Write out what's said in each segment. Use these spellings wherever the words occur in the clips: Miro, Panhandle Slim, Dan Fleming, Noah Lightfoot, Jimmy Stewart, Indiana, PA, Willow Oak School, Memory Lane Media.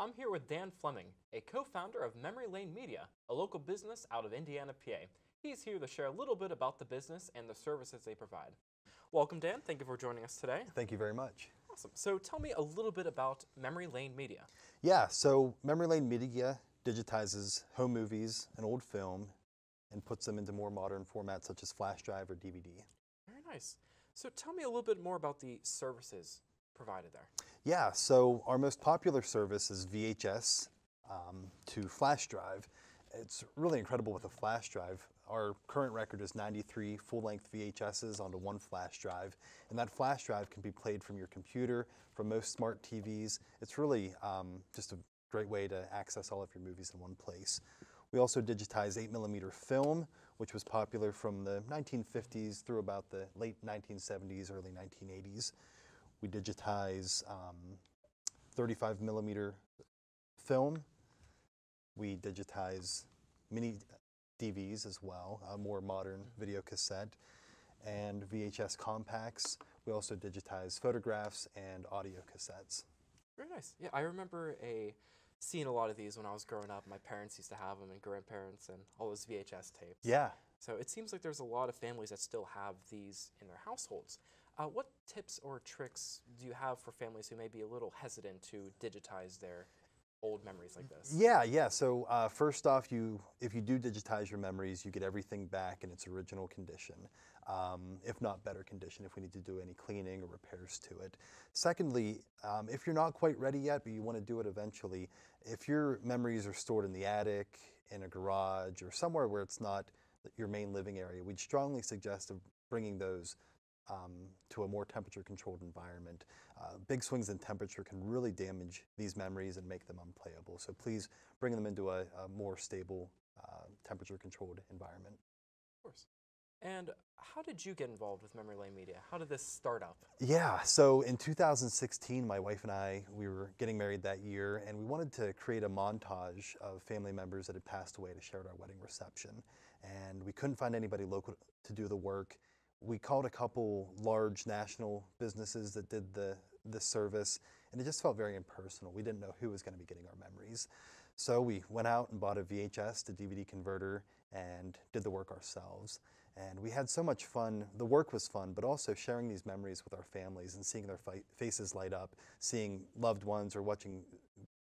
I'm here with Dan Fleming, a co-founder of Memory Lane Media, a local business out of Indiana, PA. He's here to share a little bit about the business and the services they provide. Welcome, Dan. Thank you for joining us today. Thank you very much. Awesome. So tell me a little bit about Memory Lane Media. Yeah, so Memory Lane Media digitizes home movies and old film and puts them into more modern formats such as flash drive or DVD. Very nice. So tell me a little bit more about the services provided there. Yeah, so our most popular service is VHS to flash drive. It's really incredible with a flash drive. Our current record is 93 full-length VHSs onto one flash drive, and that flash drive can be played from your computer, from most smart TVs. It's really just a great way to access all of your movies in one place. We also digitize 8mm film, which was popular from the 1950s through about the late 1970s, early 1980s. We digitize 35mm film. We digitize mini DVs as well, a more modern video cassette, and VHS compacts. We also digitize photographs and audio cassettes. Very nice. Yeah, I remember seeing a lot of these when I was growing up. My parents used to have them, and grandparents, and all those VHS tapes. Yeah. So it seems like there's a lot of families that still have these in their households. What tips or tricks do you have for families who may be a little hesitant to digitize their old memories like this? Yeah. So first off, if you do digitize your memories, you get everything back in its original condition, if not better condition, if we need to do any cleaning or repairs to it. Secondly, if you're not quite ready yet, but you want to do it eventually, if your memories are stored in the attic, in a garage, or somewhere where it's not your main living area, we'd strongly suggest bringing those to a more temperature-controlled environment. Big swings in temperature can really damage these memories and make them unplayable. So please bring them into a more stable, temperature-controlled environment. Of course. And how did you get involved with Memory Lane Media? How did this start up? Yeah, so in 2016, my wife and I, we were getting married that year, and we wanted to create a montage of family members that had passed away to share at our wedding reception. And we couldn't find anybody local to do the work. We called a couple large national businesses that did the service, and it just felt very impersonal. We didn't know who was going to be getting our memories. So we went out and bought a VHS to DVD converter and did the work ourselves. And we had so much fun. The work was fun, but also sharing these memories with our families and seeing their faces light up, seeing loved ones or watching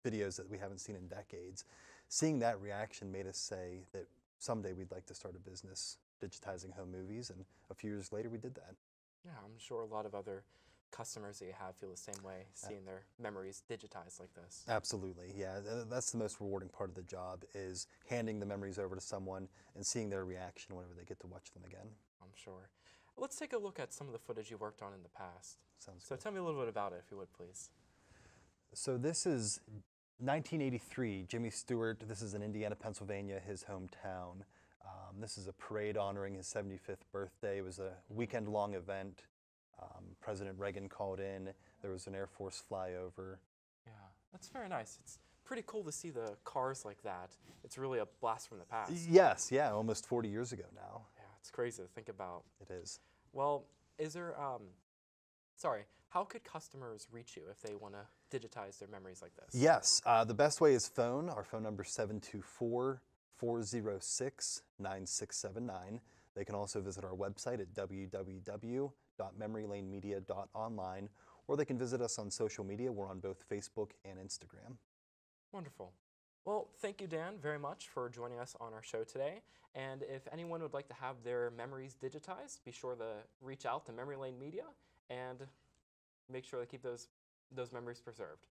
videos that we haven't seen in decades. Seeing that reaction made us say that someday we'd like to start a business digitizing home movies, and a few years later we did that. Yeah, I'm sure a lot of other customers that you have feel the same way, seeing their memories digitized like this. Absolutely, yeah. That's the most rewarding part of the job, is handing the memories over to someone and seeing their reaction whenever they get to watch them again. I'm sure. Let's take a look at some of the footage you worked on in the past. Sounds good. So tell me a little bit about it, if you would, please. So this is 1983, Jimmy Stewart. This is in Indiana, Pennsylvania, his hometown. This is a parade honoring his 75th birthday. It was a weekend-long event. President Reagan called in. There was an Air Force flyover. Yeah, that's very nice. It's pretty cool to see the cars like that. It's really a blast from the past. Yes, yeah, almost 40 years ago now. Yeah, it's crazy to think about. It is. Well, how could customers reach you if they want to digitize their memories like this? Yes, the best way is phone. Our phone number is 724-406-9679. They can also visit our website at www.memorylanemedia.online, or they can visit us on social media. We're on both Facebook and Instagram. Wonderful. Well, thank you, Dan, very much for joining us on our show today. And if anyone would like to have their memories digitized, be sure to reach out to Memory Lane Media and make sure to keep those memories preserved.